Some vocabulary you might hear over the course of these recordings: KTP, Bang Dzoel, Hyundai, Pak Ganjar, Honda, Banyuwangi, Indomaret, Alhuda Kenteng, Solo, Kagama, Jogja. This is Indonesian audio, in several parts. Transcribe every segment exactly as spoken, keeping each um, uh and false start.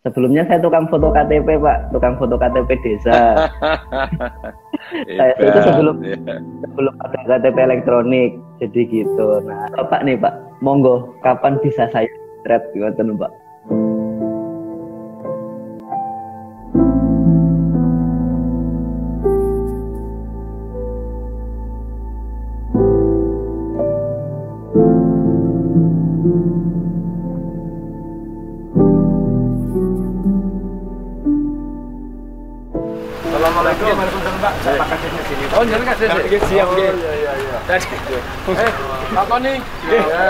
Sebelumnya saya tukang foto K T P, Pak, tukang foto K T P desa. Saya itu sebelum yeah. sebelum ada K T P elektronik, jadi gitu. Nah, Pak nih Pak, monggo, kapan bisa saya thread gitu Pak? Oh, jangan kasih sih. Siap, oh, iya, iya, iya. Eh, apa nih? Iya.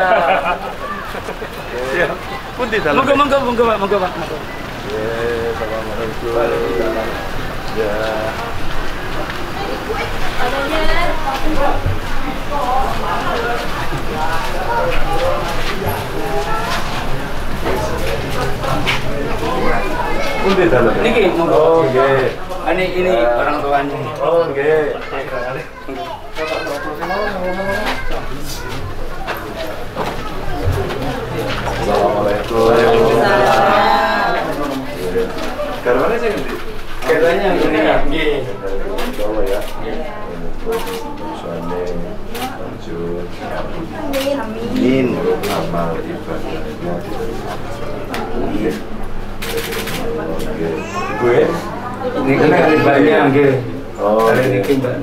Siap. Pun di dalam. Monggo, monggo, monggo, Pak, monggo, Pak. Eh, assalamualaikum. Ya. Pun di dalam. Niki, monggo. Oke. Ini, ini ya. Orang tuanya. Oh, oke. Okay. Assalamualaikum. Karena sih ini. Kayaknya ini ya. Insyaallah ya. Amin. Amal ibadahnya. Gue Niki kali banyak nggih. Oh, niki Mbak.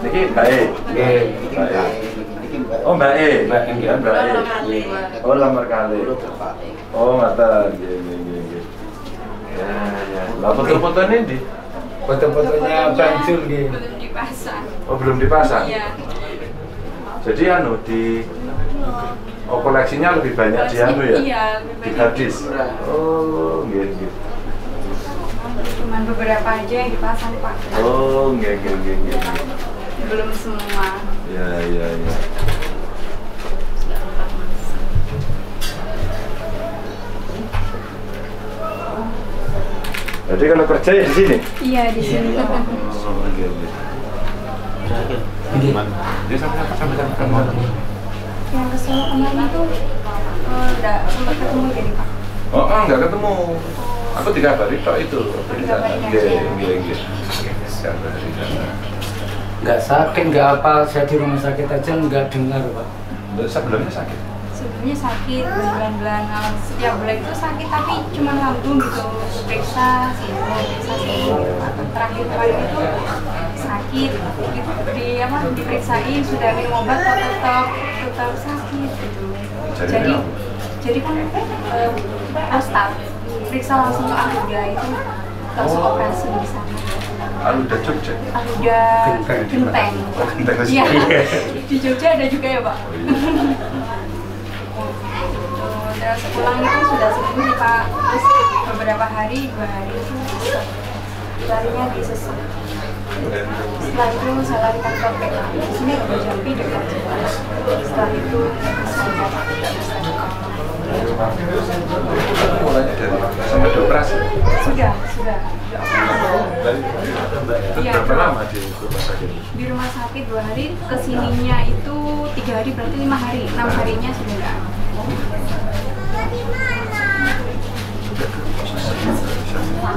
Niki Mbak E. Nggih. Oh, Mbak E. Mbak nggih, Mbak E. Oh, lamar kali. Oh, mata nggih nggih nggih. Ya, ya. Lah foto-fotone ndi? Foto-fotonya Bang Dzoel nggih. Belum dipasang. Oh, belum dipasang? Iya. Jadi anu di oh, koleksinya lebih banyak di anu ya. Iya, di hadis. Oh, nggih nggih. Cuman beberapa aja yang dipasang Pak. Oh, enggak, enggak, enggak, enggak. Belum semua. Ya, ya, ya. Jadi kalau kerja ya di sini? Iya, di sini. Iya. Oh, enggak, enggak. Dia sama-sama yang ke Solo kemarin itu enggak sempat ketemu jadi Pak. Oh, enggak ketemu. Aku tiga hari toh itu di sana, gede-gede, di sana. Nggak sakit, nggak apa, saya di rumah sakit aja nggak dengar Pak. Sebelumnya sakit? Sebelumnya sakit, bulan-bulan awal setiap bulan itu sakit tapi cuma lambung gitu, periksa, sih, periksa sih. Terakhir-terakhir itu sakit, di apa, diperiksain sudah minum obat kok tetap tetap sakit gitu. Jadi, jadi kan prostat. Periksa langsung ke Alhuda itu langsung oh. operasi di sana. Alhuda Jogja? Alhuda Kenteng. Oh, Kenteng di Jogja. Di Jogja ada juga ya Pak? Oh, iya. Terus pulang itu sudah seminggu sih Pak. Terus beberapa hari, dua hari itu larinya di sesek. Setelah itu saya larikan ke P K. Disini ada jampi dekat Jogja. Setelah itu saya larikan mulainya dari sampai operasi sudah sudah ya, berapa lama di rumah sakit? Di rumah sakit dua hari, kesininya itu tiga hari berarti lima hari, enam harinya sudah ada.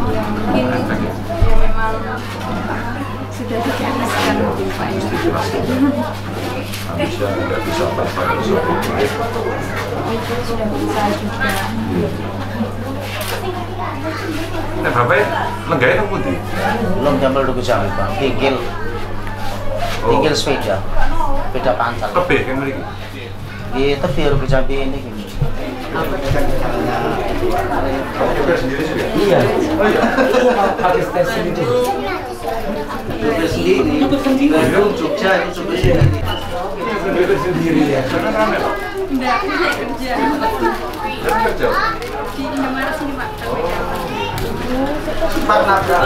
Ya mungkin ya memang sudah dijelaskan mungkin Pak ya. Bisa nggak bisa tanpa sesuatu itu sudah bisa juga. Nah bapak lenggahnya kan putih? Belum jambal dulu jambal Pak, pinggil pinggil sepeda sepeda pantal tebih yang ini? Iya tebih dulu jambi ini gini kamu juga sendiri juga? Iya habis tes itu supir sendiri, belum Jogja itu supir sendiri. Supir sendiri ya. Karena ramai Pak. Enggak, saya kerja. Saya kerja. Di Indomaret sini Pak. Sempat nabrak.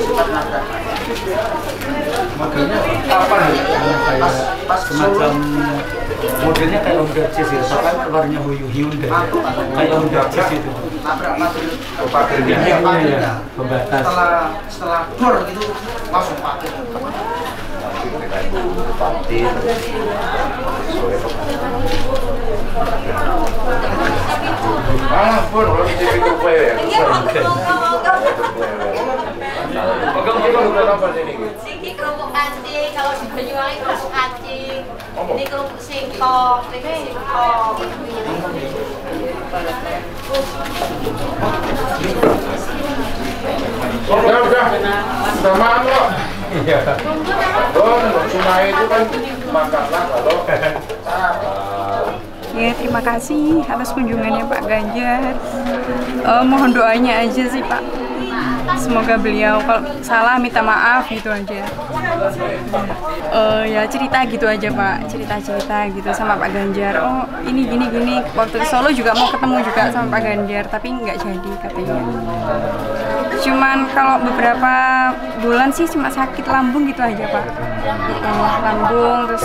Sempat nabrak. Modelnya apa nih? Pas semacam modelnya kayak Honda Jazz ya. Soalnya keluarnya Hyundai. Kayak Honda Jazz itu. Nabrak pagernya ya, pagernya pembatas setelah setelah bor itu langsung pager pager sore Alah pun orang di pintu player. Siki kerupuk kancing, kalau di Banyuwangi kerupuk kancing. Ini kerupuk singkong, ini singkong. Udah udah, samaan kok. Iya. Don, cuma itu kan makanlah kalau. Ya, terima kasih atas kunjungannya Pak Ganjar. Uh, mohon doanya aja sih Pak. Semoga beliau kalau salah minta maaf gitu aja. Uh, ya cerita gitu aja Pak, cerita-cerita gitu sama Pak Ganjar. Oh ini gini gini. Waktu di Solo juga mau ketemu juga sama Pak Ganjar, tapi nggak jadi katanya. Cuman kalau beberapa bulan sih cuma sakit lambung gitu aja Pak. Gitu, lambung terus.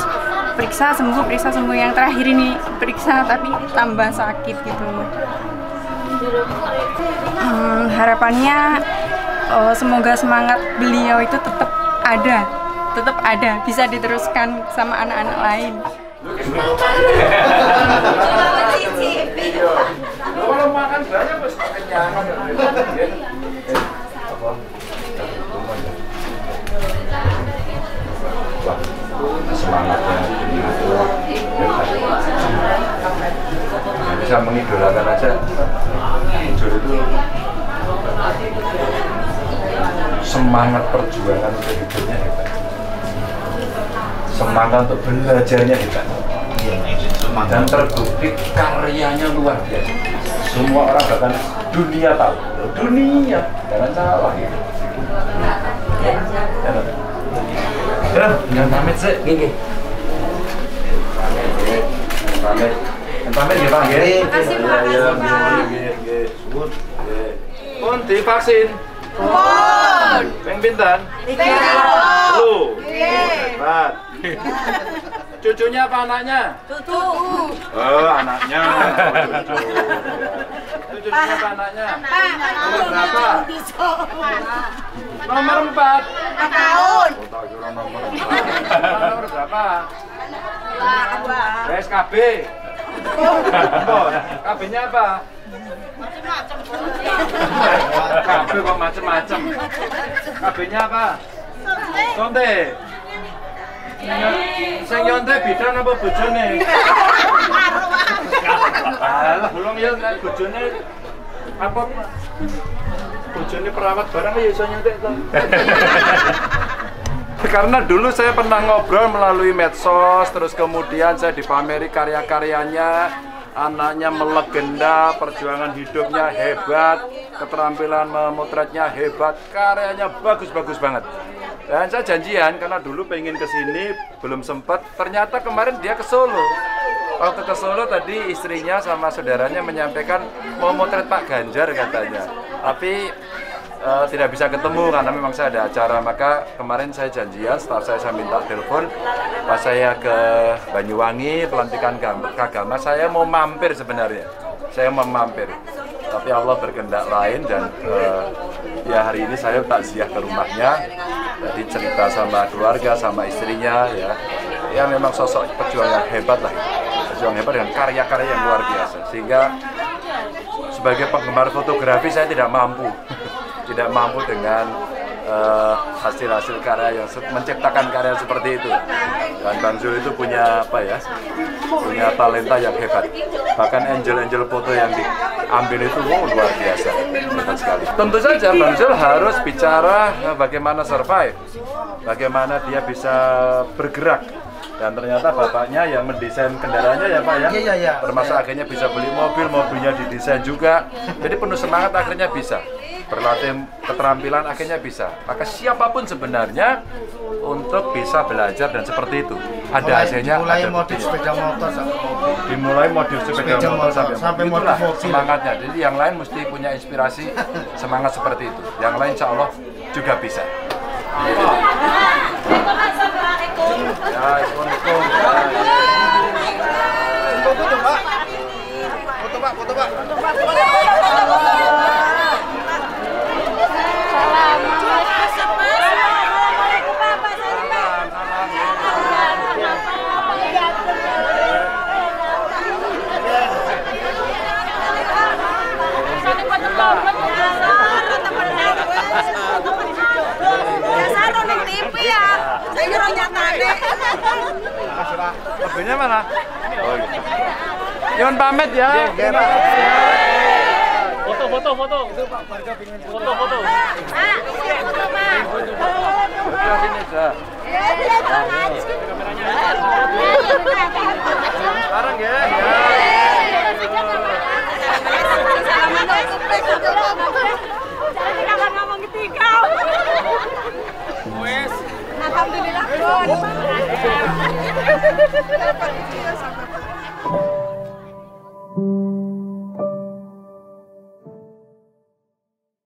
Periksa sembuh, periksa sembuh, yang terakhir ini periksa tapi tambah sakit gitu. Hmm, harapannya oh, semoga semangat beliau itu tetap ada, tetap ada, bisa diteruskan sama anak-anak lain. Kalau makan banyak pasti kenyang. Semangatnya itu bisa mengidolakan aja. Muncul itu semangat perjuangan untuk hidupnya hebat, semangat untuk belajarnya hebat, dan terbukti karyanya luar biasa. Semua orang bahkan dunia tahu, dunia jangan salah ya. Jangan pamit sih, gini. Pamit, pamit ya Pak. Terima kasih Pak. Pun divaksin. Pun. Peng pintan. Lu. Hebat. Cucunya apa anaknya? Cucu. Oh anaknya. Cucunya apa anaknya? Nomor berapa? Nomor empat. Tahun. Nomor berapa? P S K B. K B-nya apa? Macem-macem. K B kok macem-macem. K B-nya apa? Sonte. Sing nyonte bidan apa bojone? Alah, belum ya bojone apa? Bojone perawat barang ya iso nyonte to. Karena dulu saya pernah ngobrol melalui medsos, terus kemudian saya dipameri karya-karyanya, anaknya melegenda, perjuangan hidupnya hebat, keterampilan memotretnya hebat, karyanya bagus-bagus banget. Dan saya janjian karena dulu pengen kesini belum sempat, ternyata kemarin dia ke Solo. Waktu ke Solo tadi istrinya sama saudaranya menyampaikan mau motret Pak Ganjar katanya, tapi Uh, tidak bisa ketemu karena memang saya ada acara. Maka kemarin saya janjian, staff saya saya minta telepon pas saya ke Banyuwangi pelantikan Kagama, saya mau mampir sebenarnya, saya mau mampir tapi Allah berkehendak lain. Dan uh, ya hari ini saya takziah ke rumahnya, jadi cerita sama keluarga sama istrinya. Ya ya memang sosok perjuangan hebat lah, perjuangan hebat dengan karya-karya yang luar biasa, sehingga sebagai penggemar fotografi saya tidak mampu tidak mampu dengan hasil-hasil uh, karya yang menciptakan karya seperti itu. Dan Bang Dzoel itu punya apa ya? Punya talenta yang hebat. Bahkan angel-angel foto yang diambil itu wow, luar biasa, hebat sekali. Tentu saja Bang Dzoel harus bicara bagaimana survive, bagaimana dia bisa bergerak. Dan ternyata bapaknya yang mendesain kendaraannya ya Pak ya, ya, ya. Termasuk akhirnya bisa beli mobil, mobilnya didesain juga. Jadi penuh semangat akhirnya bisa. Berlatih keterampilan akhirnya bisa. Maka siapapun sebenarnya untuk bisa belajar dan seperti itu. Ada hasilnya. Dimulai modif sepeda motor sampai mobil. Dimulai modif sepeda motor sampai mobil. Itulah semangatnya. Jadi yang lain mesti punya inspirasi semangat seperti itu. Yang lain insya Allah juga bisa. Foto Pak, foto Pak, foto Pak. Assalamualaikum Pak. Nyuwun pamit ya. Foto foto foto. Itu Pak warga pingin foto foto. Pak, foto Pak. Sudah sini dah. Bareng ya. Alhamdulillah.